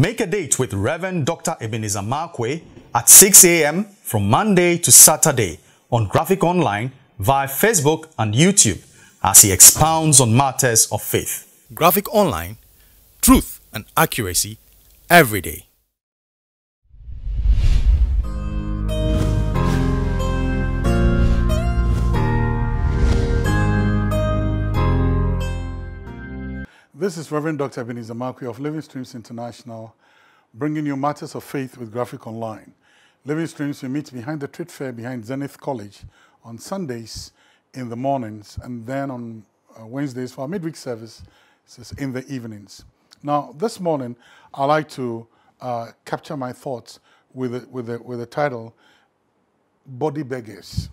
Make a date with Reverend Dr. Ebenezer Markwei at 6 a.m. from Monday to Saturday on Graphic Online via Facebook and YouTube as he expounds on matters of faith. Graphic Online, truth and accuracy every day. This is Reverend Dr. Ebenezer Markwei of Living Streams International, bringing you matters of faith with Graphic Online. Living Streams, we meet behind the trade fair behind Zenith College on Sundays in the mornings, and then on Wednesdays for our midweek service in the evenings. Now, this morning, I'd like to capture my thoughts with the title, Body Beggars.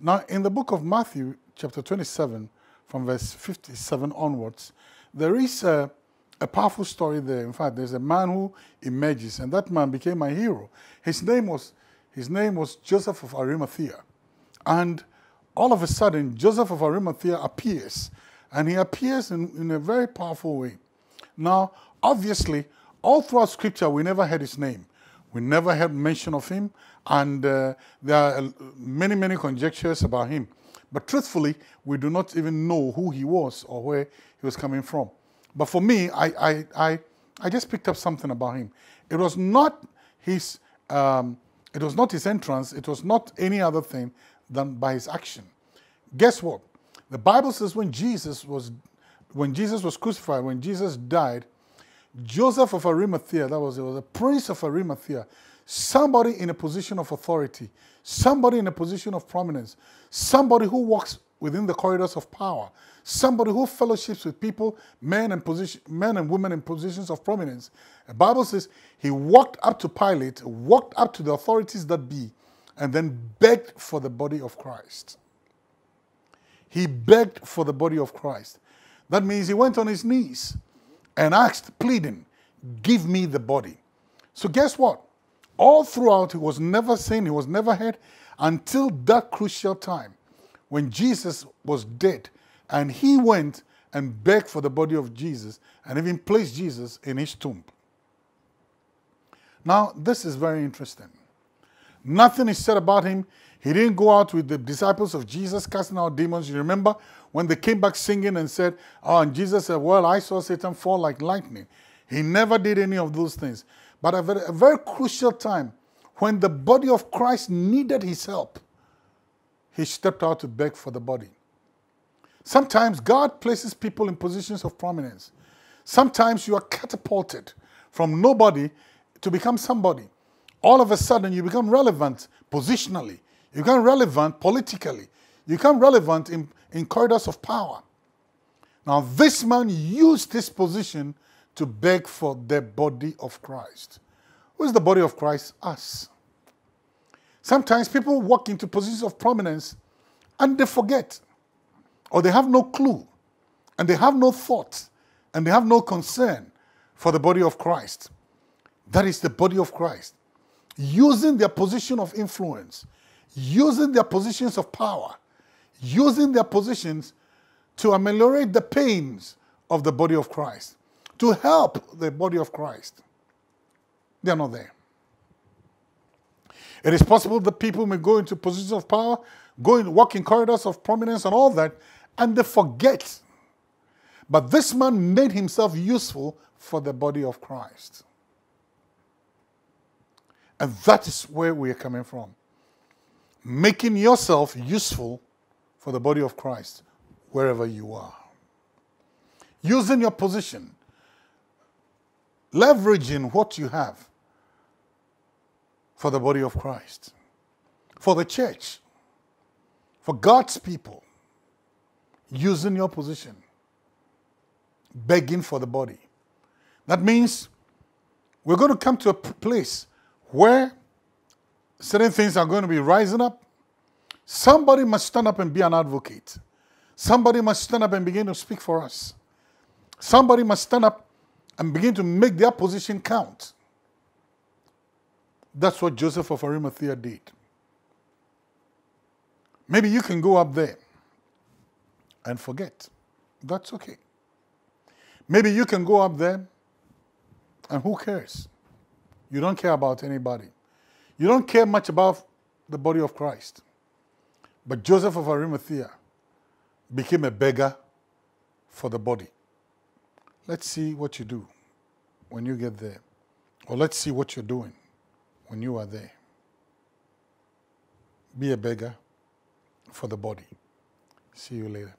Now, in the book of Matthew, chapter 27, from verse 57 onwards, there is a powerful story there. In fact, there's a man who emerges, and that man became my hero. His name was Joseph of Arimathea. And all of a sudden, Joseph of Arimathea appears, and he appears in a very powerful way. Now, obviously, all throughout Scripture, we never heard his name. We never heard mention of him, and there are many, many conjectures about him. But truthfully, we do not even know who he was or where he was coming from. But for me, I just picked up something about him. It was not his, it was not his entrance. It was not any other thing than by his action. Guess what? The Bible says when Jesus was crucified, when Jesus died, Joseph of Arimathea, it was a prince of Arimathea, somebody in a position of authority, somebody in a position of prominence, somebody who walks within the corridors of power, somebody who fellowships with people, men and women in positions of prominence. The Bible says he walked up to Pilate, walked up to the authorities that be, and then begged for the body of Christ. He begged for the body of Christ. That means he went on his knees and asked, pleading, give me the body. So guess what? All throughout, he was never seen, he was never heard, until that crucial time when Jesus was dead and he went and begged for the body of Jesus and even placed Jesus in his tomb. Now, this is very interesting. Nothing is said about him. He didn't go out with the disciples of Jesus casting out demons. You remember when they came back singing and said, oh, and Jesus said, well, I saw Satan fall like lightning. He never did any of those things. But at a very crucial time, when the body of Christ needed his help, he stepped out to beg for the body. Sometimes God places people in positions of prominence. Sometimes you are catapulted from nobody to become somebody. All of a sudden, you become relevant positionally. You become relevant politically. You become relevant in corridors of power. Now, this man used his position to beg for the body of Christ. Who is the body of Christ? Us. Sometimes people walk into positions of prominence and they forget, or they have no clue, and they have no thought, and they have no concern for the body of Christ. That is the body of Christ. Using their position of influence, using their positions of power, using their positions to ameliorate the pains of the body of Christ, to help the body of Christ. They are not there. It is possible that people may go into positions of power, walk in corridors of prominence and all that, and they forget. But this man made himself useful for the body of Christ. And that is where we are coming from. Making yourself useful for the body of Christ, wherever you are. Using your position, leveraging what you have for the body of Christ, for the church, for God's people, using your position, begging for the body. That means we're going to come to a place where certain things are going to be rising up. Somebody must stand up and be an advocate. Somebody must stand up and begin to speak for us. Somebody must stand up and begin to make their position count. That's what Joseph of Arimathea did. Maybe you can go up there and forget. That's okay. Maybe you can go up there And who cares? You don't care about anybody. You don't care much about the body of Christ. But Joseph of Arimathea became a beggar for the body. Let's see what you do when you get there. Or let's see what you're doing when you are there. Be a beggar for the body. See you later.